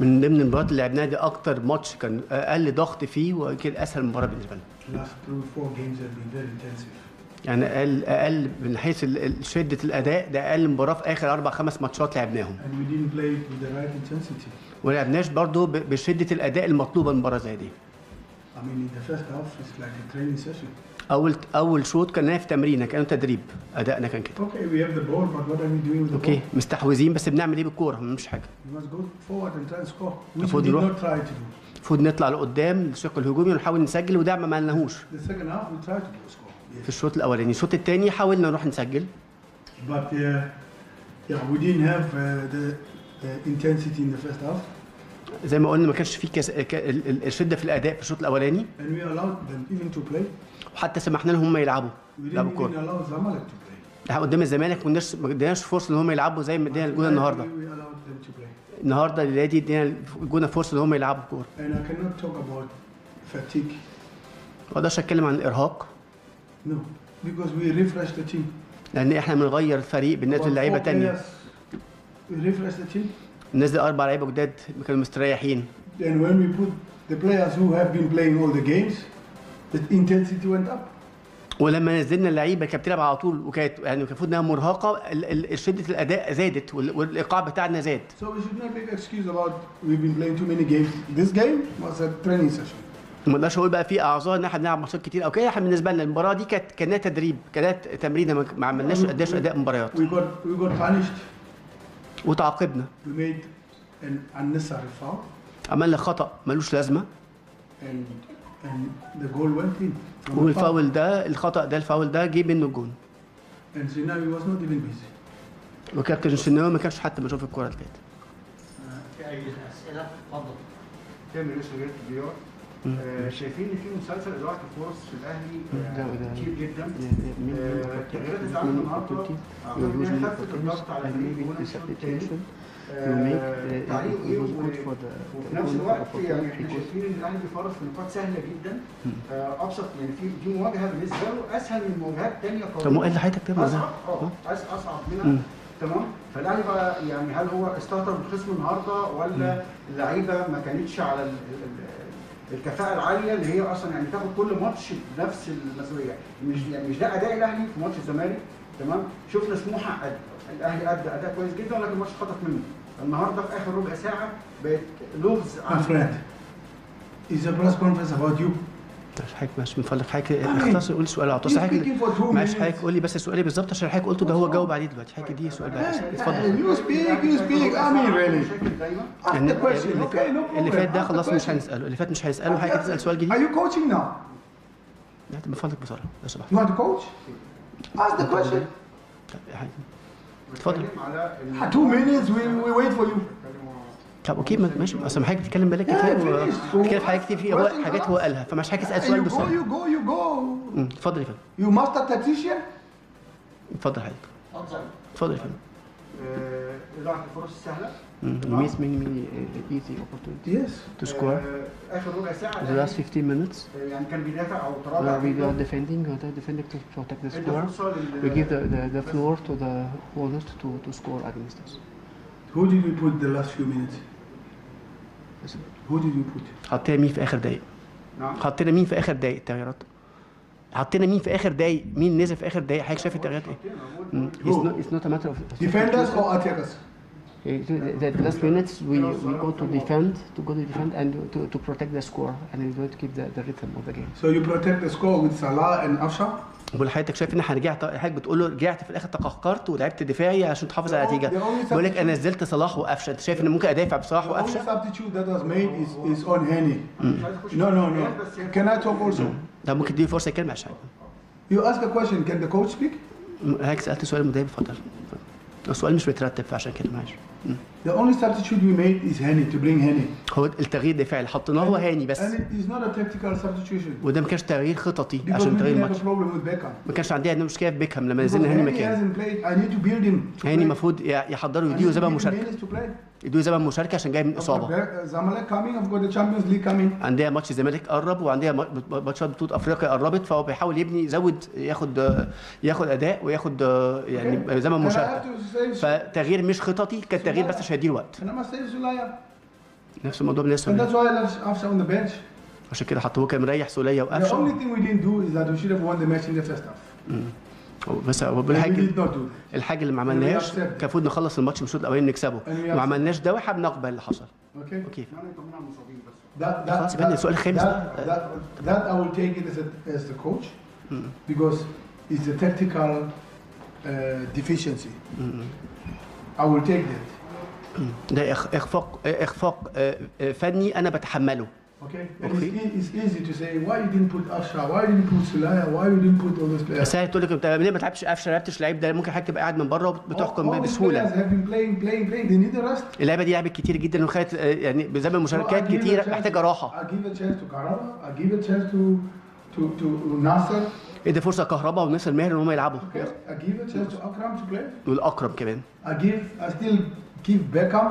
من ضمن المباريات اللي لعبناها دي اكتر ماتش كان اقل ضغط فيه واكيد اسهل مباراه بالنسبه لنا. يعني اقل من حيث شده الاداء، ده اقل مباراه في اخر 4-5 ماتشات لعبناهم. وما لعبناش برضه بشده الاداء المطلوبه من مباراه زي دي. اول شوط كان في تمرين، كان تدريب، ادائنا كان كده. اوكي وي هاف ذا بول بس وات ار وي دوينج وذ ذا بول؟ اوكي مستحوذين بس بنعمل ايه بالكوره؟ ما بنعملش حاجه. المفروض نطلع لقدام الشق الهجومي ونحاول نسجل، وده ما عملناهوش. في الشوط الاولاني، الشوط الثاني حاولنا نروح نسجل. But we didn't have the intensity in the first half. زي ما قلنا ما كانش في الشده في الاداء في الشوط الاولاني. وحتى سمحنا لهم هم يلعبوا كوره. قدام الزمالك ما اديناش فرصه ان هم يلعبوا زي ما ادينا الجونه النهارده. النهارده ادينا الجونه فرصه ان هم يلعبوا كوره. ما اقدرش اتكلم عن الارهاق. لان احنا بنغير الفريق، بننزل لعيبه ثانيه. نزل 4 لعيبه جداد كانوا مستريحين. ولما نزلنا اللعيبه كانت بتلعب على طول وكانت يعني المفروض انها مرهقه، شده الاداء زادت والايقاع بتاعنا زاد. ما اقدرش اقول بقى في اعذار ان احنا بنلعب ماتشات كتير او كده. احنا بالنسبه لنا المباراه دي كانت تدريب، كانت تمرينه، ما عملناش قداش اداء مباريات. وتعاقبنا. عملنا خطأ ملوش لازمة. والفاول ده، الخطأ ده، الفاول ده جه منه الجون. وكابتن الشناوي ما كانش حتى بيشوف الكورة اللي كانت. في أي أسئلة؟ اتفضل. تامر يوسف جريدة البيار. شايفين ان في مسلسل اضاعه الفرص في الاهلي كتير جدا. التغييرات اللي اتعملت النهارده اعتقد خفت الضغط على الفريق ولا الشوط الثاني. تعليق ايه؟ وفي نفس الوقت يعني احنا شايفين ان الاهلي بيفرص نقاط سهله جدا، ابسط يعني في مواجهه بالنسبه له اسهل من مواجهات ثانيه قويه. طب ما هو ايه اللي حياتك كده؟ اصعب منها تمام؟ فالاهلي بقى يعني هل هو استهتر بالخصم النهارده ولا اللعيبه ما كانتش على الكفاءة العالية اللي هي أصلا يعني تاخد كل ماتش بنفس المسؤولية؟ مش ده أداء الأهلي في ماتش الزمالك تمام؟ شفنا سموحة الأهلي أدى أداء كويس جدا ولكن الماتش خطف منه. النهارده في آخر ربع ساعة بقت لغز عن فريد. إذا براس كونفرنس أباوت يو حضرتك ماشي من فضلك حضرتك اختصر قول السؤال على طول حضرتك ماشي. حضرتك قول لي بس سؤالي بالظبط عشان حضرتك قلته ده هو جاوب عليه دلوقتي. حضرتك دي سؤال بقى اتفضل. يو سبيك امين ريلي اللي فات ده خلاص مش هنساله، اللي فات مش هيساله. حضرتك تسال سؤال جديد. ار يو كوتشنج ناو؟ لا من فضلك بسرعه لو سمحت. يو هاف تو كوتش اسك ذا كويشن. اتفضل. 2 مينيتس وي ويت فور يو. طب اوكي ماشي، اصل حضرتك بتتكلم بالك كتير، بتتكلم في حاجات كتير، في حاجات هو قالها، فمش حضرتك اسال سؤال بسرعه. يو جو اتفضل يا فندم. يو ماستر تاكتيشن. اتفضل حضرتك. اتفضل يا فندم. اضاعه الفرص السهله. ميس ميني ايزي اوبورتيونيتي. يس. تو سكور. اخر ربع ساعه. ذا لاست 15 مينتس. يعني كان بيدافع او تراجع. وي ار ديفندينج تو بروتكت ذا سكور. وي جيف ذا فلور تو ذا اونر تو سكور اجينست اس. Who did we put the last few minutes? Who did we put? حطينا مين في آخر دقيقة؟ حطينا مين في آخر دقيقة التغييرات؟ حطينا مين في آخر دقيقة؟ مين نزل في آخر دقيقة؟ حضرتك شايف التغييرات إيه؟ It's not a matter of defenders or attackers. The last minutes we go to defend and to protect the score and we don't keep the rhythm of the game. So you protect the score with Salah and Afshar. بقول لحضرتك شايف ان احنا حضرتك بتقول له رجعت في الاخر تقهقرت ولعبت دفاعي عشان تحافظ على النتيجه. بقول لك انا نزلت صلاح وقفشه، انت شايف ان ممكن ادافع بصلاح وقفشه؟ No. Can I talk also? ده ممكن تديني فرصه يتكلم عشان You ask a question, can the coach speak? هيك سالت سؤال المدرب اتفضل. السؤال مش مترتب فعشان كده معلش. The only substitute we made is Hani to bring Hani. هو التغيير الدفاعي اللي حطيناه هو هاني بس. And it is not a tactical substitution. وده ما كانش تغيير خططي عشان تغيير الماتش. ما كانش عندنا مشكله في بيكهام لما نزلنا هاني مكانه. هاني المفروض يحضروا يديله زي ما مشاركه. ادوه زمن مشاركه عشان جاي من اصابه. الزمالك كامين اوف جود تشامبيونز ليج كامين، عندها ماتش الزمالك قرب وعندها ماتشات بطوله افريقيا قربت، فهو بيحاول يبني يزود ياخد اداء وياخد يعني زمن مشاركه. فتغيير مش خططي، كان تغيير بس مش هيديه الوقت. انما سيف زولايا نفس الموضوع بالنسبه لي، عشان كده حطوه كان مريح سوليه وقفشه. The only thing we didn't do is that we should have won the match in the first half. بس الحاجه اللي ما عملناهاش كان المفروض نخلص الماتش من الشوط الاولاني نكسبه، ما عملناش ده واحنا بنقبل اللي حصل. اوكي خلاص يبقى السؤال الخامس that I will take it as the coach because it's a tactical deficiency. I will take that. ده اخفاق فني انا بتحمله. Okay. It's easy to say why you didn't put Afshar, why you didn't put Sulaya, why you didn't put all those players. سهل تقول لك انت ليه ما تلعبش قفشه، ما لعبتش لعيب، ده ممكن حضرتك تبقى قاعد من بره وبتحكم بسهوله. They need a rest. اللعيبه دي لعبت كتير جدا وخدت يعني بزمن مشاركات كتير، محتاجه راحه. I give a chance to Karaba, I give a chance to Nasser. ادي فرصه كهرباء وناصر ماهر ان هم يلعبوا. I give a chance to Akram to play. والاكرم كمان. I still give Beckham.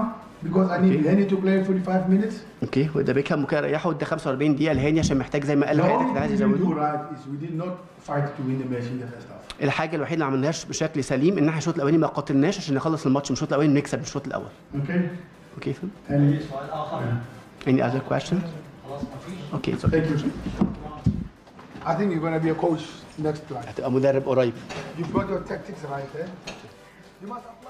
because I need Hany to play 45 minutes. Okay. وده بيكهام ممكن يريحه وده 45 دقيقة لهاني عشان محتاج زي ما قال حضرتك ده عايز يزوده. الحاجة الوحيدة اللي ما عملناهاش بشكل سليم ان احنا الشوط الأولاني ما قاتلناش عشان نخلص الماتش من الشوط الأولاني ونكسب الشوط الأول. اوكي فهمت؟ هل في سؤال آخر؟ Any other questions؟ خلاص ما فيش. اوكي. Thank you. I think you're gonna be a coach next time. هتبقى مدرب قريب. You got your tactics right there. You must apply.